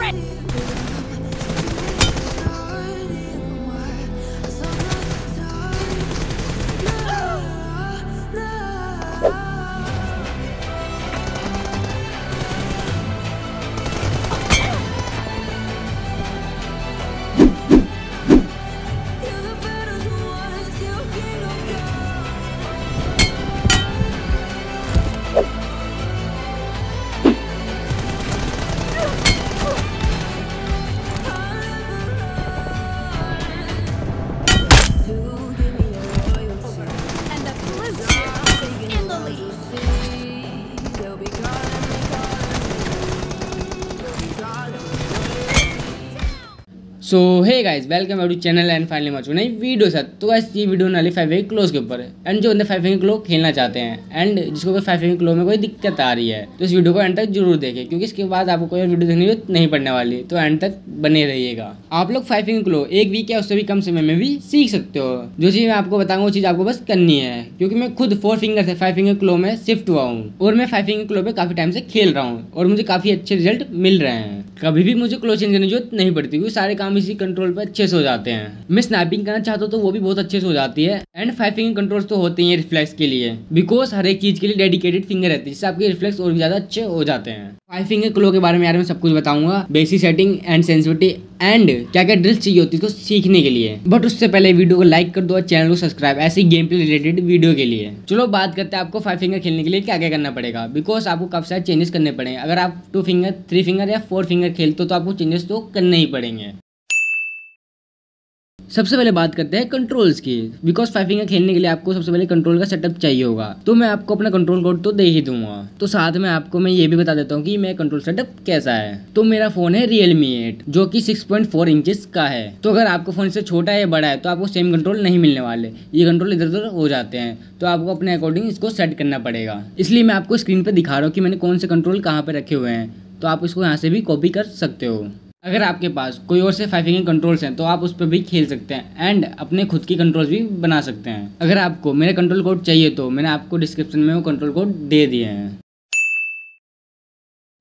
ready. So hey guys welcome to channel and finally much नई video साथ। तो guys ये वीडियो नाली 5A क्लोज के ऊपर है एंड जो अंदर 5A क्लो खेलना चाहते हैं एंड जिसको 5A क्लो में कोई दिक्कत आ रही है तो इस वीडियो को एंड तक जरूर देखें क्योंकि इसके बाद आपको कोई वीडियो देखने की नहीं पड़ने वाली, तो एंड तक बने रहिएगा। आप लोग 5A क्लो एक वीक या उससे भी कम समय में भी सीख सकते हो। जो चीज़ मैं आपको बताऊँगा वो चीज़ आपको बस करनी है, क्योंकि मैं खुद 4 फिंगर से 5A क्लो में शिफ्ट हुआ हूँ और मैं 5A क्लो पर काफ़ी टाइम से खेल रहा हूँ और मुझे काफ़ी अच्छे रिजल्ट मिल रहे हैं। कभी भी मुझे क्लो चेंज करने की जरूरत नहीं पड़ती क्योंकि सारे काम इसी कंट्रोल पर अच्छे से हो जाते हैं। मैं स्नैपिंग करना चाहता हूँ तो वो भी बहुत अच्छे से हो जाती है एंड 5 फिंगर कंट्रोल्स तो होते हैं रिफ्लेक्स के लिए, बिकॉज हर एक चीज़ के लिए डेडिकेटेड फिंगर रहती है जिससे आपके रिफ्लेक्स और भी ज़्यादा अच्छे हो जाते हैं। 5 फिंगर क्लो के बारे में यार मैं सब कुछ बताऊंगा, basic setting and sensitivity and क्या क्या ड्रिल्स चाहिए होती है इसको सीखने के लिए। बट उससे पहले वीडियो को लाइक कर दो और चैनल को सब्सक्राइब ऐसी गेम प्ले रिलेटेड वीडियो के लिए। चलो बात करते हैं आपको 5 फिंगर खेलने के लिए क्या क्या करना पड़ेगा, बिकॉज आपको काफी सारे चेंजेस करने पड़ेंगे। अगर आप 2 फिंगर 3 फिंगर या 4 फिंगर खेलते हो तो आपको चेंजेस तो करने ही पड़ेंगे। सबसे पहले बात करते हैं कंट्रोल्स की, बिकॉज 5 फिंगर खेलने के लिए आपको सबसे पहले कंट्रोल का सेटअप चाहिए होगा। तो मैं आपको अपना कंट्रोल कोड तो दे ही दूंगा, तो साथ में आपको मैं ये भी बता देता हूँ कि मेरा कंट्रोल सेटअप कैसा है। तो मेरा फोन है realme 8 जो कि 6.4 इंचेस का है। तो अगर आपका फोन इससे छोटा है या बड़ा है तो आपको सेम कंट्रोल नहीं मिलने वाले, ये कंट्रोल इधर उधर हो जाते हैं। तो आपको अपने अकॉर्डिंग इसको सेट करना पड़ेगा, इसलिए मैं आपको स्क्रीन पर दिखा रहा हूँ कि मैंने कौन से कंट्रोल कहाँ पर रखे हुए हैं। तो आप इसको यहाँ से भी कॉपी कर सकते हो। अगर आपके पास कोई और से 5 फिंगर कंट्रोल्स हैं तो आप उस पर भी खेल सकते हैं एंड अपने खुद की कंट्रोल्स भी बना सकते हैं। अगर आपको मेरा कंट्रोल कोड चाहिए तो मैंने आपको डिस्क्रिप्शन में वो कंट्रोल कोड दे दिए हैं।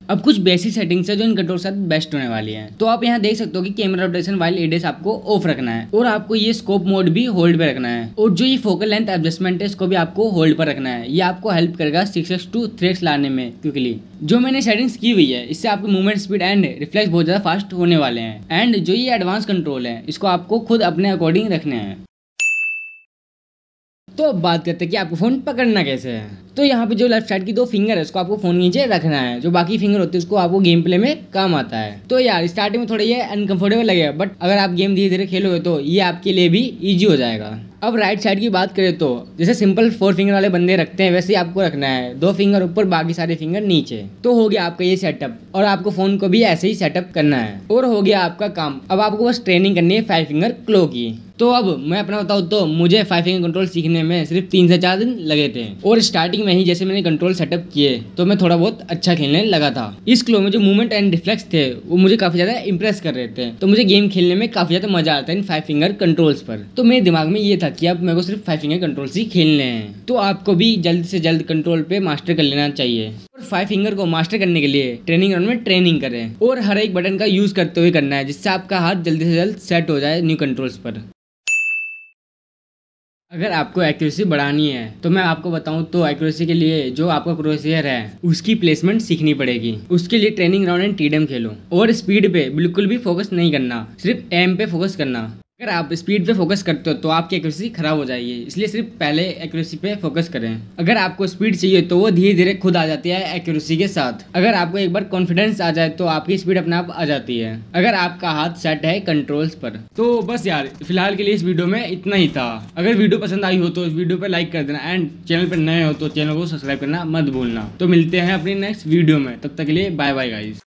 अब कुछ बेसिक सेटिंग्स है जो इन कंट्रोल के साथ बेस्ट होने वाली हैं। तो आप यहाँ देख सकते हो कि कैमरा रोटेशन वाइल एडेस आपको ऑफ रखना है और आपको ये स्कोप मोड भी होल्ड पर रखना है और जो ये फोकल लेंथ एडजस्टमेंट है इसको भी आपको होल्ड पर रखना है। ये आपको हेल्प करेगा 6x2 थ्रेड्स लाने में, क्योंकि जो मैंने सेटिंग्स की हुई है इससे आपकी मूवमेंट स्पीड एंड रिफ्लेक्स बहुत ज़्यादा फास्ट होने वाले हैं। एंड जो ये एडवांस कंट्रोल है इसको आपको खुद अपने अकॉर्डिंग रखने हैं। तो अब बात करते हैं कि आपको फ़ोन पकड़ना कैसे है। तो यहाँ पे जो लेफ्ट साइड की 2 फिंगर है उसको आपको फ़ोन नीचे रखना है, जो बाकी फिंगर होती है उसको आपको गेम प्ले में काम आता है। तो यार स्टार्टिंग में थोड़ा ये अनकंफर्टेबल लगेगा, बट अगर आप गेम धीरे धीरे खेलोगे तो ये आपके लिए भी ईजी हो जाएगा। अब राइट साइड की बात करें तो जैसे सिंपल 4 फिंगर वाले बंदे रखते हैं वैसे ही आपको रखना है, 2 फिंगर ऊपर बाकी सारे फिंगर नीचे। तो हो गया आपका ये सेटअप और आपको फ़ोन को भी ऐसे ही सेटअप करना है और हो गया आपका काम। अब आपको बस ट्रेनिंग करनी है 5 फिंगर क्लो की। तो अब मैं अपना बताऊँ तो मुझे 5 फिंगर कंट्रोल सीखने में सिर्फ 3 से 4 दिन लगे थे और स्टार्टिंग में ही जैसे मैंने कंट्रोल सेटअप किए तो मैं थोड़ा बहुत अच्छा खेलने लगा था। इस क्लो में जो मूवमेंट एंड रिफ्लेक्स थे वो मुझे काफ़ी ज़्यादा इंप्रेस कर रहे थे, तो मुझे गेम खेलने में काफ़ी ज़्यादा मजा आता है इन 5 फिंगर कंट्रोल्स पर। तो मेरे दिमाग में ये था कि अब मेरे को सिर्फ 5 फिंगर कंट्रोल्स ही खेलने हैं। तो आपको भी जल्द से जल्द कंट्रोल पे मास्टर कर लेना चाहिए और 5 फिंगर को मास्टर करने के लिए ट्रेनिंग ग्राउंड में ट्रेनिंग करें और हर एक बटन का यूज़ करते हुए करना है जिससे आपका हाथ जल्दी से जल्द सेट हो जाए न्यू कंट्रोल्स पर। अगर आपको एक्यूरेसी बढ़ानी है तो मैं आपको बताऊं तो एक्यूरेसी के लिए जो आपका क्रोसियर है उसकी प्लेसमेंट सीखनी पड़ेगी। उसके लिए ट्रेनिंग ग्राउंड एंड टीडम खेलो और स्पीड पे बिल्कुल भी फोकस नहीं करना, सिर्फ एम पे फोकस करना। अगर आप स्पीड पे फोकस करते हो तो आपकी एक्यूरेसी खराब हो जाएगी, इसलिए सिर्फ पहले एक्यूरेसी पे फोकस करें। अगर आपको स्पीड चाहिए तो वो धीरे धीरे खुद आ जाती है एक्यूरेसी के साथ। अगर आपको एक बार कॉन्फिडेंस आ जाए तो आपकी स्पीड अपने आप आ जाती है, अगर आपका हाथ सेट है कंट्रोल्स पर। तो बस यार फिलहाल के लिए इस वीडियो में इतना ही था। अगर वीडियो पसंद आई हो तो इस वीडियो पर लाइक कर देना एंड चैनल पर नए हो तो चैनल को सब्सक्राइब करना मत भूलना। तो मिलते हैं अपनी नेक्स्ट वीडियो में, तब तक के लिए बाय बाय गाइस।